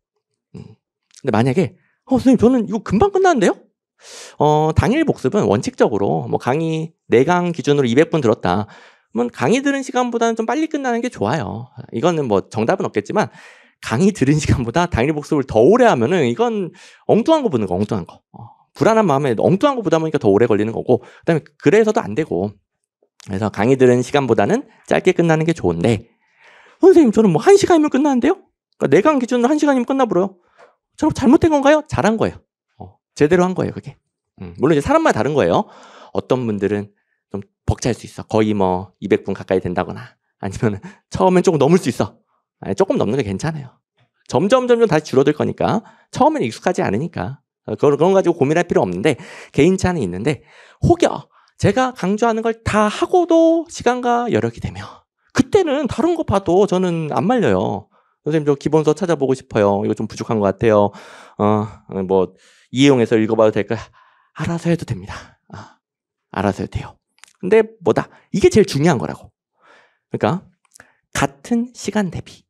근데 만약에 선생님 저는 이거 금방 끝나는데요? 당일 복습은 원칙적으로 뭐 강의 4강 기준으로 200분 들었다. 그러면 강의 들은 시간보다는 좀 빨리 끝나는 게 좋아요. 이거는 뭐 정답은 없겠지만 강의 들은 시간보다 당일 복습을 더 오래 하면은 이건 엉뚱한 거 보는 거, 엉뚱한 거. 불안한 마음에 엉뚱한 거보다 보니까 더 오래 걸리는 거고, 그다음에 그래서도 안 되고, 그래서 강의 들은 시간보다는 짧게 끝나는 게 좋은데, 선생님 저는 뭐 1시간이면 끝나는데요? 그러니까 내 강의 기준으로 1시간이면 끝나버려요. 저 잘못된 건가요? 잘한 거예요. 제대로 한 거예요, 그게. 물론 이제 사람마다 다른 거예요. 어떤 분들은 좀 벅찰 수 있어. 거의 뭐 200분 가까이 된다거나, 아니면 처음엔 조금 넘을 수 있어. 아니, 조금 넘는 게 괜찮아요. 점점 다시 줄어들 거니까, 처음엔 익숙하지 않으니까 그런 가지고 고민할 필요 없는데, 개인차는 있는데, 혹여 제가 강조하는 걸 다 하고도 시간과 여력이 되면, 그때는 다른 거 봐도 저는 안 말려요. 선생님 저 기본서 찾아보고 싶어요. 이거 좀 부족한 것 같아요. 뭐 이용해서 읽어봐도 될까요? 알아서 해도 됩니다. 알아서 해도 돼요. 근데 뭐다? 이게 제일 중요한 거라고. 그러니까 같은 시간 대비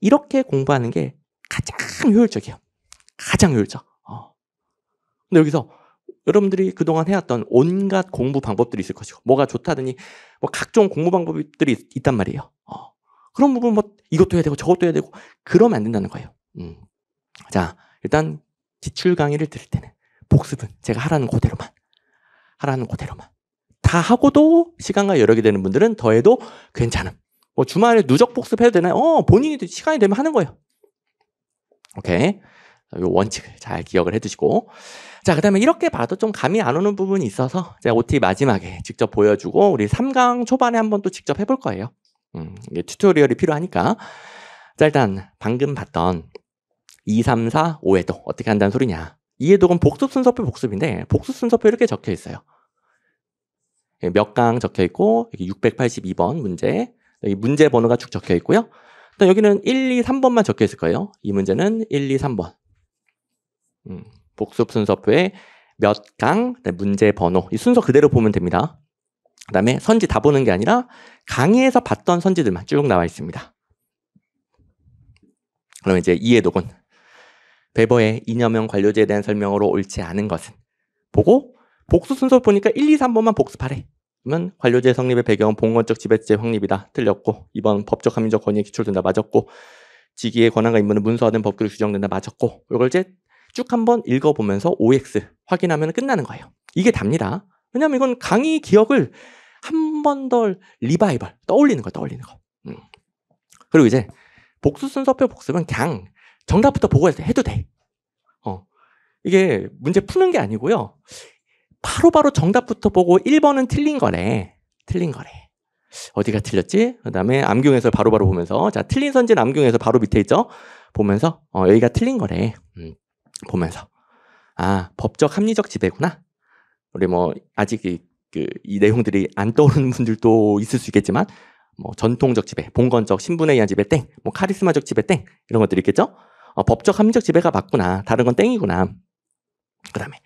이렇게 공부하는 게 가장 효율적이에요. 가장 효율적. 근데 여기서 여러분들이 그동안 해왔던 온갖 공부 방법들이 있을 것이고, 뭐가 좋다더니 뭐 각종 공부 방법들이 있단 말이에요. 그런 부분 뭐 이것도 해야 되고 저것도 해야 되고 그러면 안 된다는 거예요. 자, 일단 기출 강의를 들을 때는 복습은 제가 하라는 그대로만 다 하고도 시간과 여력이 되는 분들은 더해도 괜찮음. 뭐 주말에 누적 복습해도 되나요? 본인이 시간이 되면 하는 거예요. 오케이. 이 원칙을 잘 기억을 해두시고, 자, 그 다음에 이렇게 봐도 좀 감이 안 오는 부분이 있어서 제가 OT 마지막에 직접 보여주고, 우리 3강 초반에 한번 또 직접 해볼 거예요. 이게 튜토리얼이 필요하니까. 자, 일단 방금 봤던 2, 3, 4, 5회독 어떻게 한다는 소리냐. 2회독은 복습 순서표 복습인데, 복습 순서표 이렇게 적혀 있어요. 몇 강 적혀 있고, 여기 682번 문제, 여기 문제 번호가 쭉 적혀 있고요. 일단 여기는 1, 2, 3번만 적혀 있을 거예요. 이 문제는 1, 2, 3번. 복습 순서표에 몇 강, 문제 번호, 이 순서 그대로 보면 됩니다. 그 다음에 선지 다 보는 게 아니라 강의에서 봤던 선지들만 쭉 나와 있습니다. 그럼 이제 이해독은 베버의 이념형 관료제에 대한 설명으로 옳지 않은 것은 보고, 복습 순서 보니까 1, 2, 3번만 복습하래. 그러면 관료제 성립의 배경은 봉건적 지배체 확립이다. 틀렸고, 2번 법적 합리적 권위에 기출된다. 맞았고, 직위의 권한과 임무는 문서화된 법규로 규정된다. 맞았고, 이걸 이제 쭉 한번 읽어보면서 OX 확인하면 끝나는 거예요. 이게 답니다. 왜냐하면 이건 강의 기억을 한 번 더 리바이벌, 떠올리는 거. 그리고 이제 복수 순서표 복습은 그냥 정답부터 보고 해도 돼. 이게 문제 푸는 게 아니고요. 바로바로 정답부터 보고 1번은 틀린 거래. 어디가 틀렸지? 그 다음에 암기용에서 바로바로 보면서, 자, 틀린 선지는 암기용에서 바로 밑에 있죠? 보면서 여기가 틀린 거래. 보면서, 아, 법적 합리적 지배구나. 우리 뭐 아직 이 내용들이 안 떠오르는 분들도 있을 수 있겠지만, 뭐 전통적 지배, 봉건적, 신분에 의한 지배 땡, 뭐 카리스마적 지배 땡, 이런 것들이 있겠죠. 법적 합리적 지배가 맞구나, 다른 건 땡이구나. 그 다음에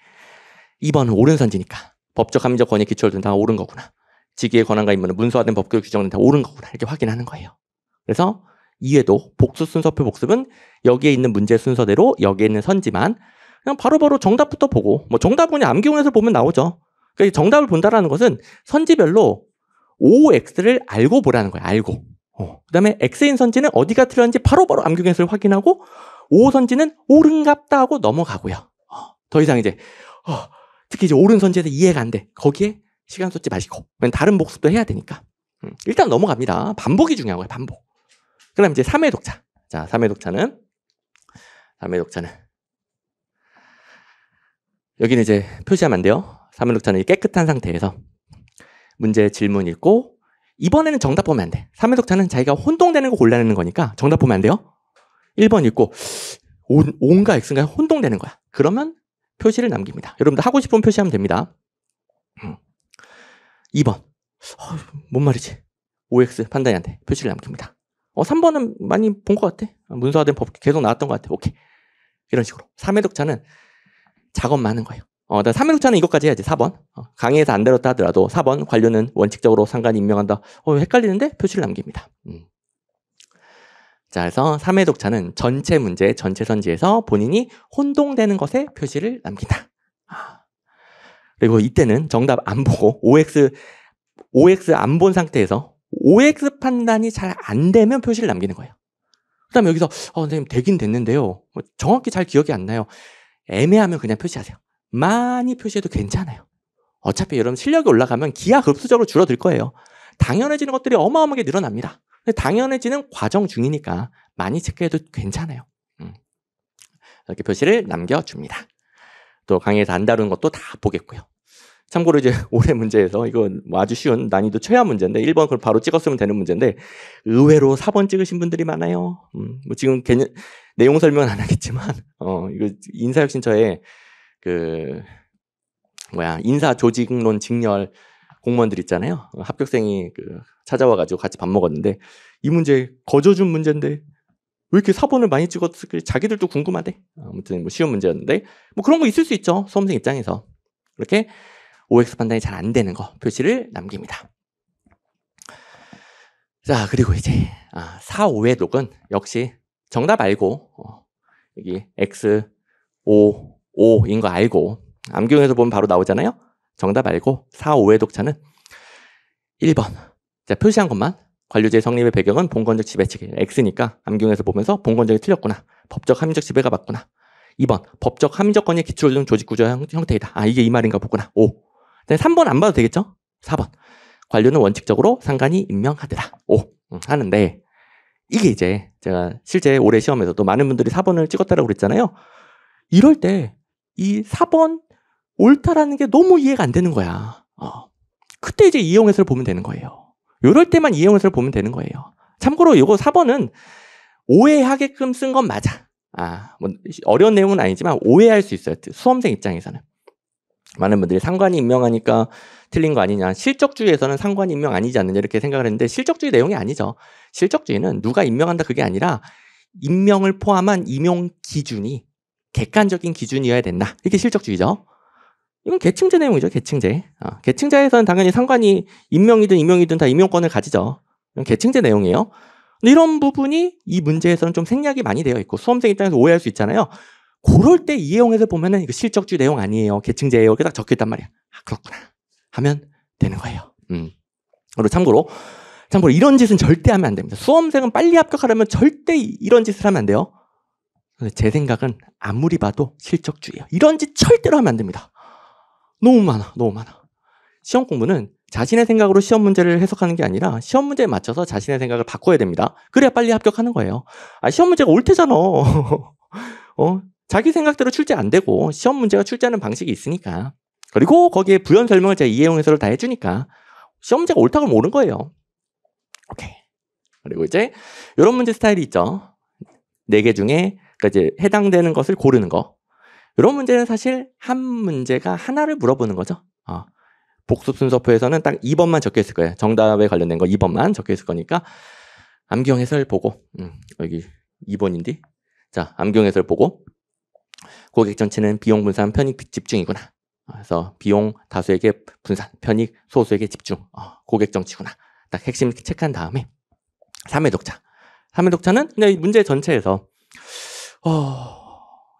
2번은 옳은 선지니까 법적 합리적 권위 기초를 다 옳은 거구나. 직위의 권한과 임무는 문서화된 법규로 규정된 다 옳은 거구나. 이렇게 확인하는 거예요. 그래서 이외도 복습 순서표 복습은 여기에 있는 문제 순서대로 여기에 있는 선지만 그냥 바로바로 정답부터 보고, 뭐 정답은 그냥 암기용에서 보면 나오죠. 그러니까 정답을 본다라는 것은 선지별로 OX를 알고 보라는 거예요. 알고. 그 다음에 X인 선지는 어디가 틀렸는지 바로바로 암기용에서 확인하고, O 선지는 옳은갑다 하고 넘어가고요. 더 이상 이제 특히 이제 옳은 선지에서 이해가 안 돼. 거기에 시간 쏟지 마시고, 다른 복습도 해야 되니까 일단 넘어갑니다. 반복이 중요하고요. 반복. 그 다음 이제 3회 독자. 자, 3회 독자는 여기는 이제 표시하면 안 돼요. 3회 독자는 깨끗한 상태에서 문제 질문 읽고, 이번에는 정답 보면 안 돼. 3회 독자는 자기가 혼동되는 거 골라내는 거니까 정답 보면 안 돼요. 1번 읽고 O인가 X인가 혼동되는 거야. 그러면 표시를 남깁니다. 여러분들 하고 싶으면 표시하면 됩니다. 2번 뭔 말이지? OX 판단이 안 돼. 표시를 남깁니다. 3번은 많이 본 것 같아. 문서화된 법 계속 나왔던 것 같아. 오케이. 이런 식으로. 3회 독자는 작업 많은 거예요. 3회 독자는 이것까지 해야지. 4번. 강의에서 안 들었다 하더라도 4번 관료는 원칙적으로 상관이 임명한다. 헷갈리는데? 표시를 남깁니다. 자, 그래서 3회 독자는 전체 문제, 전체 선지에서 본인이 혼동되는 것에 표시를 남긴다. 그리고 이때는 정답 안 보고 OX 안 본 상태에서 OX 판단이 잘 안 되면 표시를 남기는 거예요. 그 다음에 여기서 선생님 되긴 됐는데요. 정확히 잘 기억이 안 나요. 애매하면 그냥 표시하세요. 많이 표시해도 괜찮아요. 어차피 여러분 실력이 올라가면 기하급수적으로 줄어들 거예요. 당연해지는 것들이 어마어마하게 늘어납니다. 당연해지는 과정 중이니까 많이 체크해도 괜찮아요. 이렇게 표시를 남겨줍니다. 또 강의에서 안 다루는 것도 다 보겠고요. 참고로 이제 올해 문제에서 이건 뭐 아주 쉬운 난이도 최하 문제인데 1번 그걸 바로 찍었으면 되는 문제인데 의외로 4번 찍으신 분들이 많아요. 뭐 지금 개념, 내용 설명은 안 하겠지만 이거 인사혁신처에 그 인사 조직론 직렬 공무원들 있잖아요. 합격생이 그 찾아와가지고 같이 밥 먹었는데 이 문제 거저준 문제인데 왜 이렇게 4번을 많이 찍었을까 자기들도 궁금하대. 아무튼 뭐 쉬운 문제였는데 뭐 그런 거 있을 수 있죠. 수험생 입장에서. 이렇게 OX 판단이 잘 안 되는 거 표시를 남깁니다. 자, 그리고 이제 4, 5의 녹은 역시 정답 말고 여기 X, O, 5인 거 알고 암기용에서 보면 바로 나오잖아요. 정답 알고 4, 5의 독차는 1번. 자, 표시한 것만 관료제의 성립의 배경은 본건적 지배체계 X니까 암기용에서 보면서 본건적이 틀렸구나. 법적 합리적 지배가 맞구나. 2번. 법적 합리적 권위의 기초를 둔 조직구조 형태이다. 이게 이 말인가 보구나. 5. 3번 안 봐도 되겠죠? 4번. 관료는 원칙적으로 상관이 임명하더라. 5. 하는데 이게 이제 제가 실제 올해 시험에서도 많은 분들이 4번을 찍었다라고 그랬잖아요. 이럴 때 이 4번 옳다라는 게 너무 이해가 안 되는 거야. 그때 이제 이용해서를 보면 되는 거예요. 이럴 때만 이용해서를 보면 되는 거예요. 참고로 이거 4번은 오해하게끔 쓴 건 맞아. 뭐 어려운 내용은 아니지만 오해할 수 있어요. 수험생 입장에서는. 많은 분들이 상관이 임명하니까 틀린 거 아니냐. 실적주의에서는 상관이 임명 아니지 않느냐 이렇게 생각을 했는데 실적주의 내용이 아니죠. 실적주의는 누가 임명한다 그게 아니라 임명을 포함한 임용 기준이 객관적인 기준이어야 된다. 이게 실적주의죠. 이건 계층제 내용이죠. 계층제. 계층제에서는 당연히 상관이 임명이든 임용이든 다 임용권을 가지죠. 이건 계층제 내용이에요. 근데 이런 부분이 이 문제에서는 좀 생략이 많이 되어 있고 수험생 입장에서 오해할 수 있잖아요. 그럴 때 이해용에서 보면은 이거 실적주의 내용 아니에요. 계층제예요. 이렇게 딱 적혀있단 말이야. 그렇구나. 하면 되는 거예요. 그리고 참고로 이런 짓은 절대 하면 안 됩니다. 수험생은 빨리 합격하려면 절대 이런 짓을 하면 안 돼요. 제 생각은 아무리 봐도 실적주의예요. 이런 짓 절대로 하면 안 됩니다. 너무 많아. 너무 많아. 시험 공부는 자신의 생각으로 시험 문제를 해석하는 게 아니라 시험 문제에 맞춰서 자신의 생각을 바꿔야 됩니다. 그래야 빨리 합격하는 거예요. 시험 문제가 옳대잖아. 자기 생각대로 출제 안 되고 시험 문제가 출제하는 방식이 있으니까. 그리고 거기에 부연 설명을 제가 이해용 해설을 다 해주니까 시험 문제가 옳다고 하면 옳은 거예요. 오케이. 그리고 이제 이런 문제 스타일이 있죠. 4개 중에 이제 해당되는 것을 고르는 거. 이런 문제는 사실 한 문제가 하나를 물어보는 거죠. 복습 순서표에서는 딱 2번만 적혀있을 거예요. 정답에 관련된 거 2번만 적혀있을 거니까 암기용 해설 보고 여기 2번인데 자 암기용 해설 보고 고객 전체는 비용 분산 편익 집중이구나. 그래서 비용 다수에게 분산 편익 소수에게 집중 고객 정치구나. 딱 핵심 체크한 다음에 3회 독차. 3회 독차는 그냥 이 문제 전체에서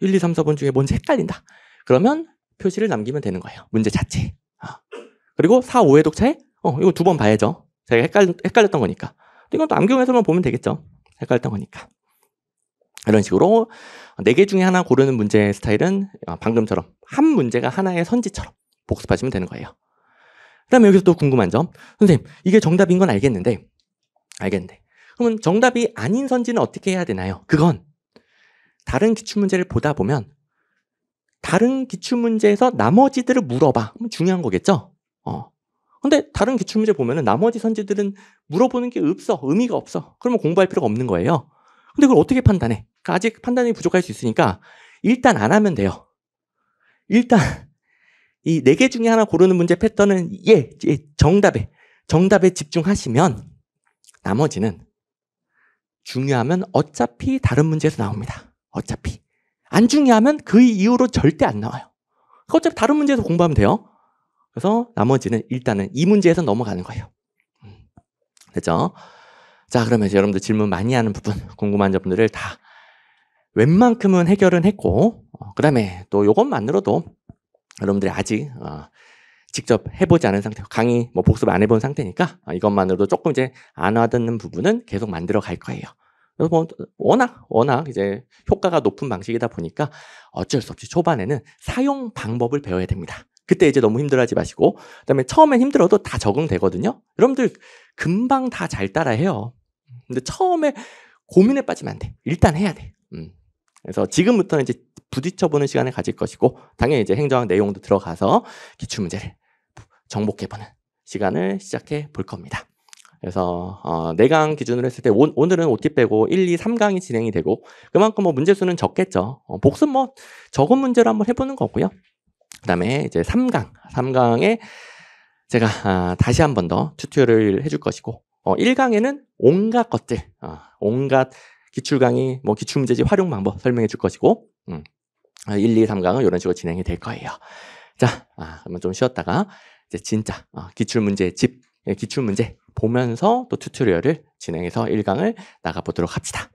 1, 2, 3, 4번 중에 뭔지 헷갈린다. 그러면 표시를 남기면 되는 거예요. 문제 자체. 그리고 4, 5회 독차에 이거 2번 봐야죠. 제가 헷갈렸던 거니까. 이건 또 암기용에서만 보면 되겠죠. 헷갈렸던 거니까. 이런 식으로 4개 중에 하나 고르는 문제의 스타일은 방금처럼 한 문제가 하나의 선지처럼 복습하시면 되는 거예요. 그 다음에 여기서 또 궁금한 점. 선생님, 이게 정답인 건 알겠는데 그러면 정답이 아닌 선지는 어떻게 해야 되나요? 그건 다른 기출문제를 보다 보면 다른 기출문제에서 나머지들을 물어봐. 중요한 거겠죠? 근데 다른 기출문제 보면은 나머지 선지들은 물어보는 게 없어. 의미가 없어. 그러면 공부할 필요가 없는 거예요. 근데 그걸 어떻게 판단해? 그러니까 아직 판단이 부족할 수 있으니까 일단 안 하면 돼요. 일단 이 4개 중에 하나 고르는 문제 패턴은 정답에 집중하시면 나머지는 중요하면 어차피 다른 문제에서 나옵니다. 어차피. 안 중요하면 그 이후로 절대 안 나와요. 어차피 다른 문제에서 공부하면 돼요. 그래서 나머지는 일단은 이 문제에서 넘어가는 거예요. 됐죠? 자, 그러면 여러분들 질문 많이 하는 부분, 궁금한 점들을 다 웬만큼은 해결은 했고 그 다음에 또 이것만으로도 여러분들이 아직 직접 해보지 않은 상태, 강의 복습 안 해본 상태니까 이것만으로도 조금 이제 안 와닿는 부분은 계속 만들어 갈 거예요. 그래서 뭐 워낙 이제 효과가 높은 방식이다 보니까 어쩔 수 없이 초반에는 사용 방법을 배워야 됩니다. 그때 이제 너무 힘들어하지 마시고, 그다음에 처음엔 힘들어도 다 적응되거든요. 여러분들 금방 다 잘 따라해요. 근데 처음에 고민에 빠지면 안 돼. 일단 해야 돼. 그래서 지금부터는 이제 부딪혀보는 시간을 가질 것이고, 당연히 이제 행정학 내용도 들어가서 기출문제를 정복해보는 시간을 시작해 볼 겁니다. 그래서 4강 기준으로 했을 때 오늘은 OT 빼고 1, 2, 3강이 진행이 되고, 그만큼 뭐 문제수는 적겠죠. 복습 뭐 적은 문제로 한번 해보는 거고요. 그 다음에 이제 3강에 제가 다시 한 번 더 튜토리얼을 해줄 것이고, 1강에는 온갖 것들, 온갖 기출 강의, 뭐 기출 문제집 활용 방법 설명해 줄 것이고, 1, 2, 3강은 이런 식으로 진행이 될 거예요. 자, 그러면 좀 쉬었다가 이제 진짜 기출 문제집, 기출 문제 보면서 또 튜토리얼을 진행해서 1강을 나가보도록 합시다.